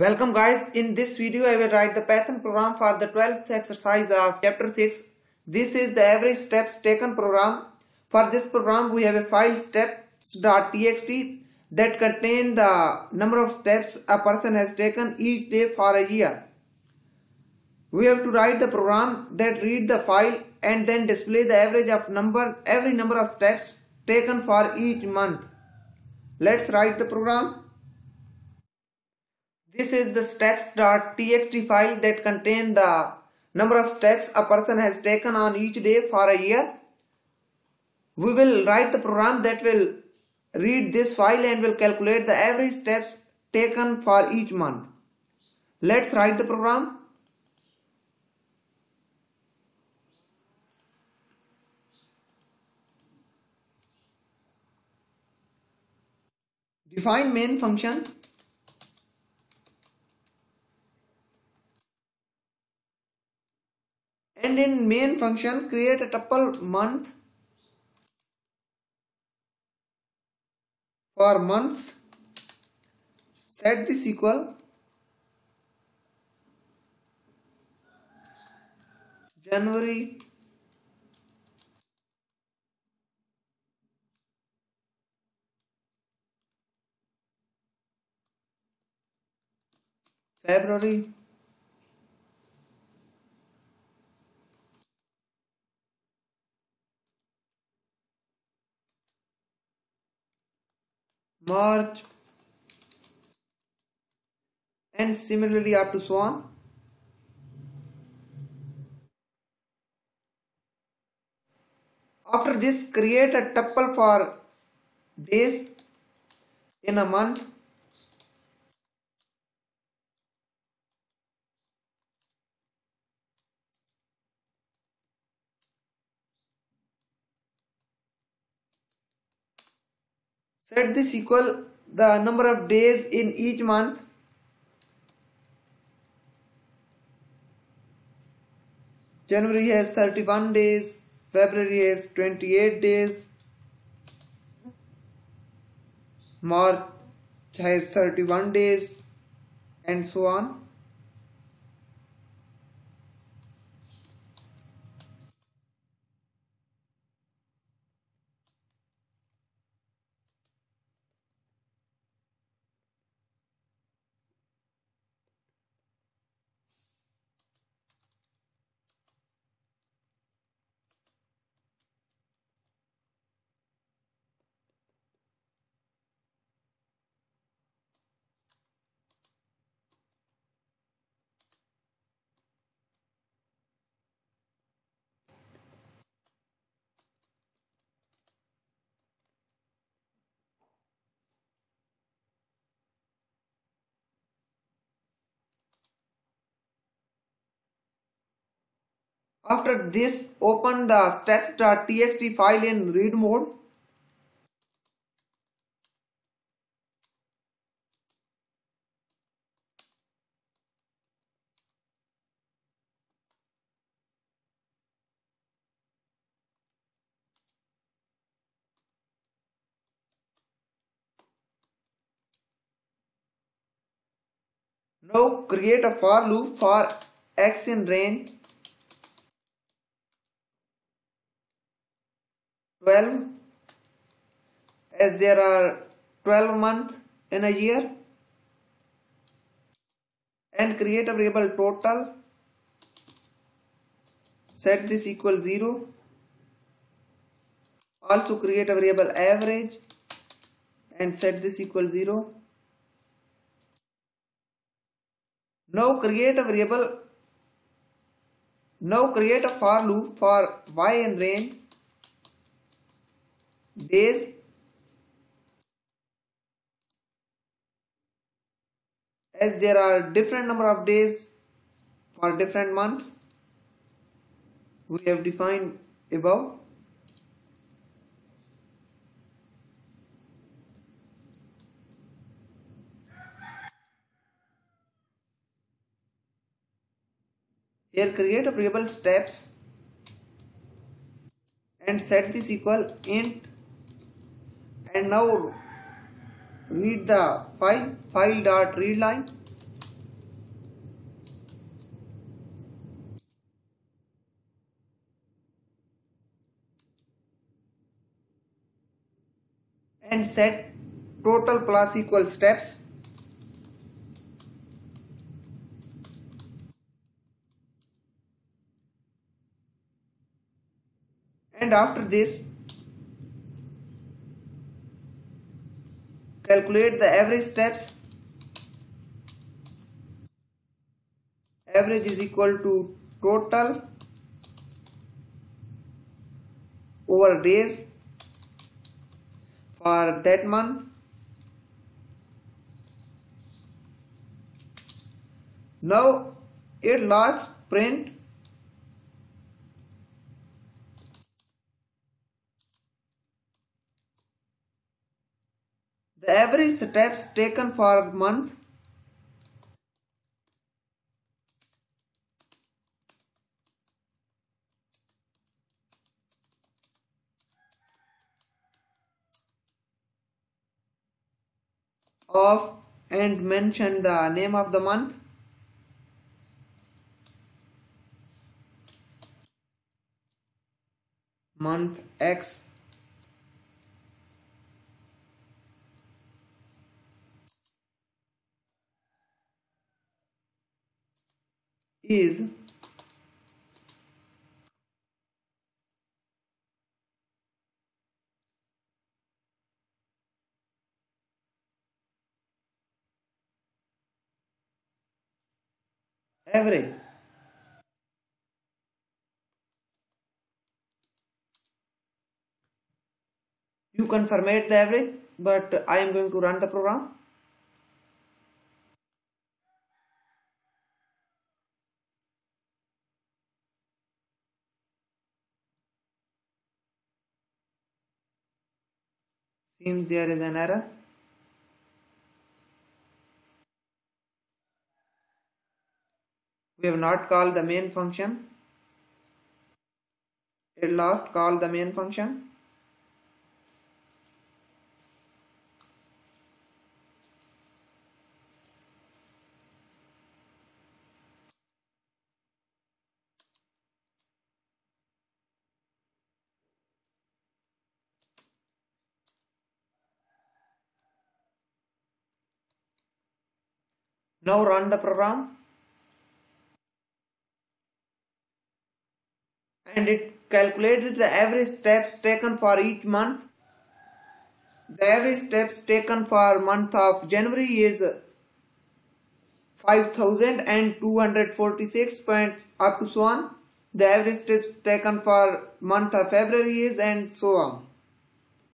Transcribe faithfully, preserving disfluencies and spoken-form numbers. Welcome guys, in this video I will write the Python program for the twelfth exercise of chapter six. This is the every steps taken program. For this program we have a file steps dot t x t that contain the number of steps a person has taken each day for a year. We have to write the program that read the file and then display the average of numbers, every number of steps taken for each month. Let's write the program. This is the steps dot t x t file that contains the number of steps a person has taken on each day for a year. We will write the program that will read this file and will calculate the average steps taken for each month. Let's write the program. Define main function. And in main function, create a tuple month for months, set this equal January, February, March, and similarly up to so on. After this, create a tuple for days in a month, set this equal the number of days in each month, January has thirty-one days, February has twenty-eight days, March has thirty-one days, and so on. After this, open the steps dot t x t file in read mode. Now create a for loop for x in range twelve, as there are twelve months in a year, and create a variable total, set this equal zero, also create a variable average and set this equal zero. Now create a variable, now create a for loop for y in range days, as there are different number of days for different months we have defined above. Here create a variable steps and set this equal int. And now read the file, file dot readline. and set total plus equal steps. And after this, calculate the average steps. Average is equal to total over days for that month. Now a large print the average steps taken for a month of and mention the name of the month. Month X. Is average. You can format the average, but I am going to run the program. Seems there is an error. We have not called the main function. At last, call the main function. Now run the program, and it calculated the average steps taken for each month. The average steps taken for month of January is five thousand two hundred forty-six up to so on. The average steps taken for month of February is, and so on.